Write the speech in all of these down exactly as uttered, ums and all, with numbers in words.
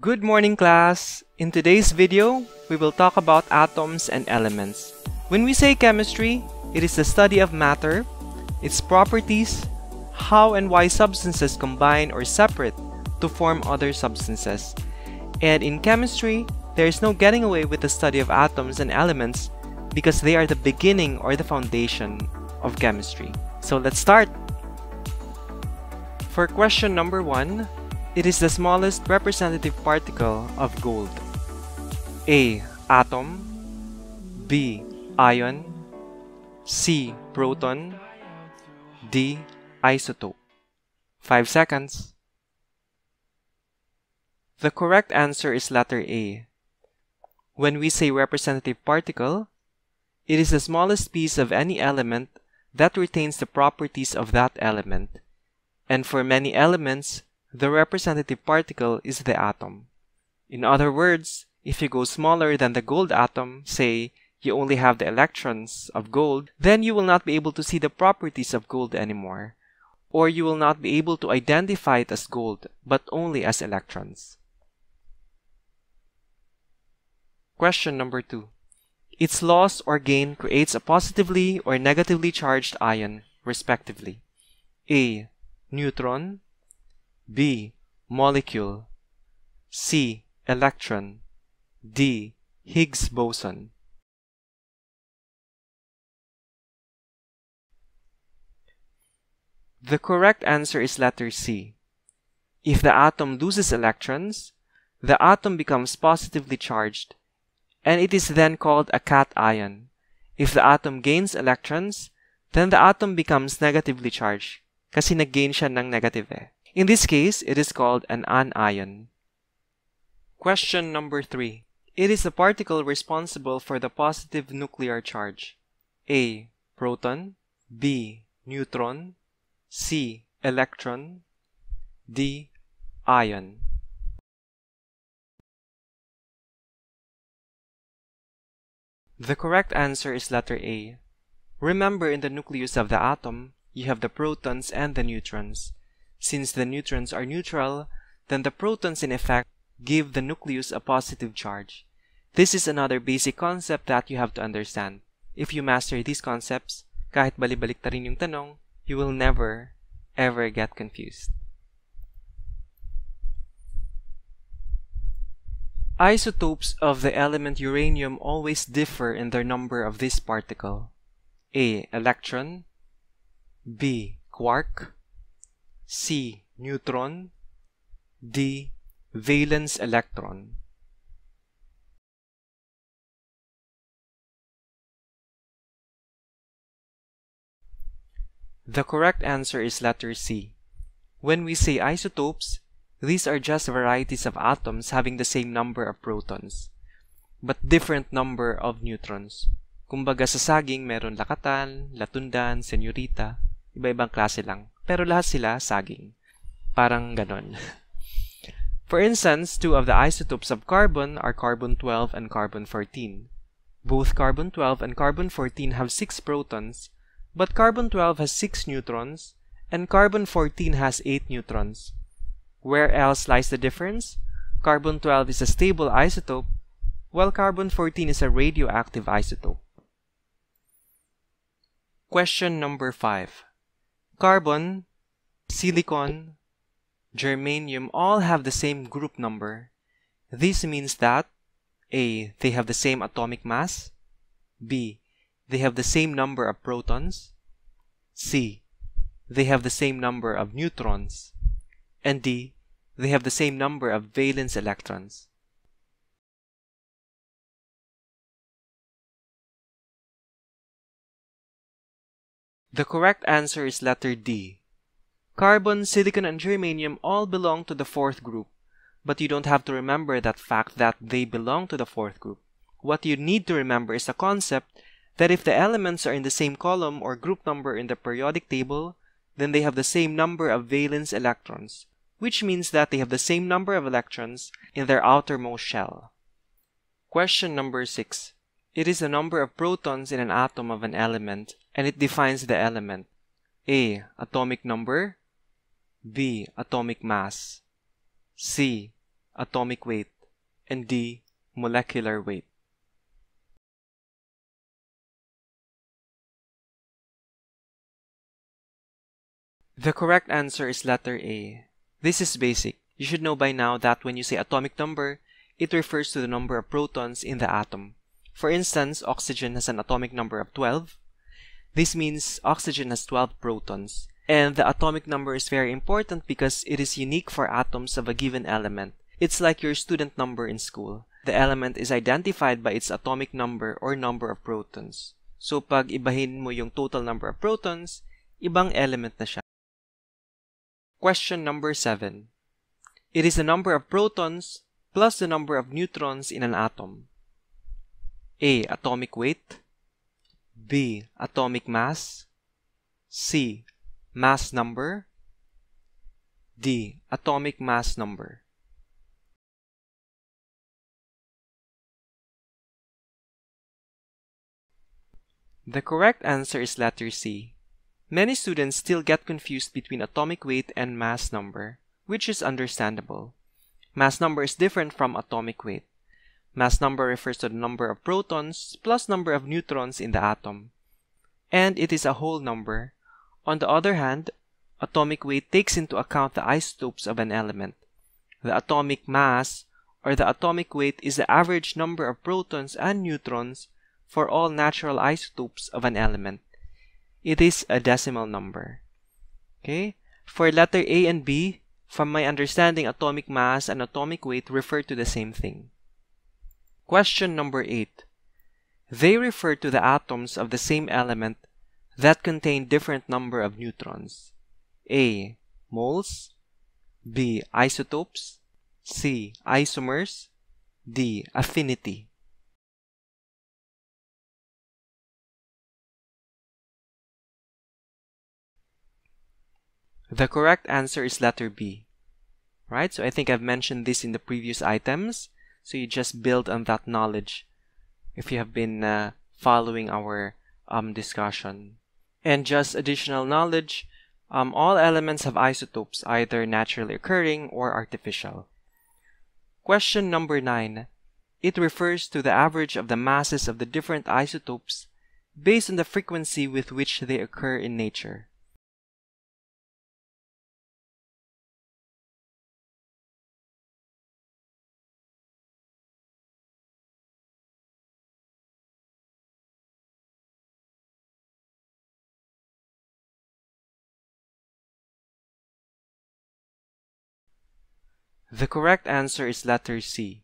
Good morning, class! In today's video, we will talk about atoms and elements. When we say chemistry, it is the study of matter, its properties, how and why substances combine or separate to form other substances. And in chemistry, there is no getting away with the study of atoms and elements because they are the beginning or the foundation of chemistry. So let's start! For question number one, it is the smallest representative particle of gold. A. Atom. B. Ion. C. Proton. D. Isotope. five seconds. The correct answer is letter A. When we say representative particle, it is the smallest piece of any element that retains the properties of that element. And for many elements, the representative particle is the atom. In other words, if you go smaller than the gold atom, say you only have the electrons of gold, then you will not be able to see the properties of gold anymore, or you will not be able to identify it as gold, but only as electrons. Question number two. Its loss or gain creates a positively or negatively charged ion, respectively. A. Neutron. B. Molecule. C. Electron. D. Higgs boson. The correct answer is letter C. If the atom loses electrons, the atom becomes positively charged, and it is then called a cation. If the atom gains electrons, then the atom becomes negatively charged, kasi nag-gain siya ng negative eh. In this case, it is called an anion. Question number three. It is the particle responsible for the positive nuclear charge. A. Proton. B. Neutron. C. Electron. D. Ion. The correct answer is letter A. Remember, in the nucleus of the atom, you have the protons and the neutrons. Since the neutrons are neutral, then the protons in effect give the nucleus a positive charge. This is another basic concept that you have to understand. If you master these concepts, kahit balibalik-ta rin yung tanong, you will never, ever get confused. Isotopes of the element uranium always differ in their number of this particle. A. Electron. B. Quark. C. Neutron. D. Valence electron. The correct answer is letter C. When we say isotopes, these are just varieties of atoms having the same number of protons, but different number of neutrons. Kumbaga sa saging, meron lakatan, latundan, senyorita, iba-ibang klase lang. Pero lahat sila saging. Parang ganon. For instance, two of the isotopes of carbon are carbon twelve and carbon fourteen. Both carbon twelve and carbon fourteen have six protons, but carbon twelve has six neutrons, and carbon fourteen has eight neutrons. Where else lies the difference? Carbon twelve is a stable isotope, while carbon fourteen is a radioactive isotope. Question number five. Carbon, silicon, germanium all have the same group number. This means that A. They have the same atomic mass. B. They have the same number of protons. C. They have the same number of neutrons. And D. They have the same number of valence electrons. The correct answer is letter D. Carbon, silicon, and germanium all belong to the fourth group, but you don't have to remember that fact that they belong to the fourth group. What you need to remember is the concept that if the elements are in the same column or group number in the periodic table, then they have the same number of valence electrons, which means that they have the same number of electrons in their outermost shell. Question number six. It is the number of protons in an atom of an element, and it defines the element. A. Atomic number. B. Atomic mass. C. atomic weight, and D, molecular weight. The correct answer is letter A. This is basic. You should know by now that when you say atomic number, it refers to the number of protons in the atom. For instance, oxygen has an atomic number of twelve. This means oxygen has twelve protons. And the atomic number is very important because it is unique for atoms of a given element. It's like your student number in school. The element is identified by its atomic number or number of protons. So pag ibahin mo yung total number of protons, ibang element na siya. Question number seven. It is the number of protons plus the number of neutrons in an atom. A. Atomic weight. B. Atomic mass. C. Mass number. D. Atomic mass number. The correct answer is letter C. Many students still get confused between atomic weight and mass number, which is understandable. Mass number is different from atomic weight. Mass number refers to the number of protons plus number of neutrons in the atom, and it is a whole number. On the other hand, atomic weight takes into account the isotopes of an element. The atomic mass or the atomic weight is the average number of protons and neutrons for all natural isotopes of an element. It is a decimal number. Okay? For letter A and B, from my understanding, atomic mass and atomic weight refer to the same thing. Question number eight. They refer to the atoms of the same element that contain different number of neutrons. A. Moles. B. Isotopes. C. Isomers. D. Affinity. The correct answer is letter B. Right? So I think I've mentioned this in the previous items. So you just build on that knowledge if you have been uh, following our um, discussion. And just additional knowledge, um, all elements have isotopes, either naturally occurring or artificial. Question number nine. It refers to the average of the masses of the different isotopes based on the frequency with which they occur in nature. The correct answer is letter C.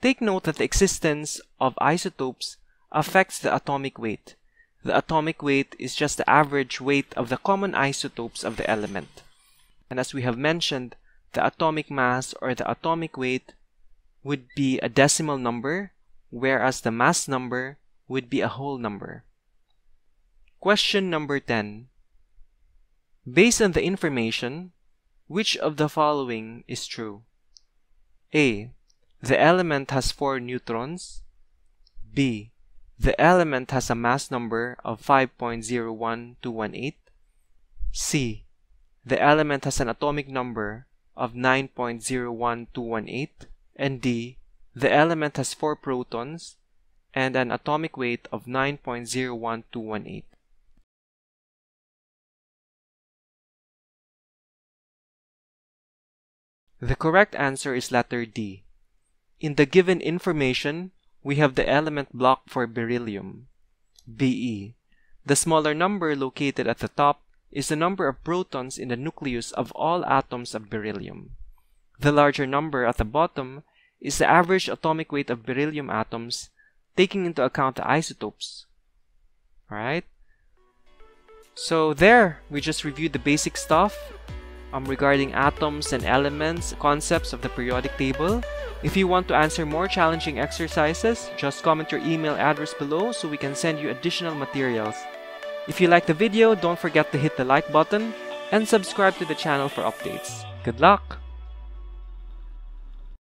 Take note that the existence of isotopes affects the atomic weight. The atomic weight is just the average weight of the common isotopes of the element. And as we have mentioned, the atomic mass or the atomic weight would be a decimal number, whereas the mass number would be a whole number. Question number ten. Based on the information, which of the following is true? A. The element has four neutrons. B. The element has a mass number of five point zero one two one eight. C. The element has an atomic number of nine point zero one two one eight. And D. The element has four protons and an atomic weight of nine point zero one two one eight. The correct answer is letter D. In the given information, we have the element block for beryllium, Be. The smaller number located at the top is the number of protons in the nucleus of all atoms of beryllium. The larger number at the bottom is the average atomic weight of beryllium atoms, taking into account the isotopes. Alright? So there, we just reviewed the basic stuff Um, regarding atoms and elements, concepts of the periodic table. If you want to answer more challenging exercises, just comment your email address below so we can send you additional materials. If you like the video, don't forget to hit the like button and subscribe to the channel for updates. Good luck!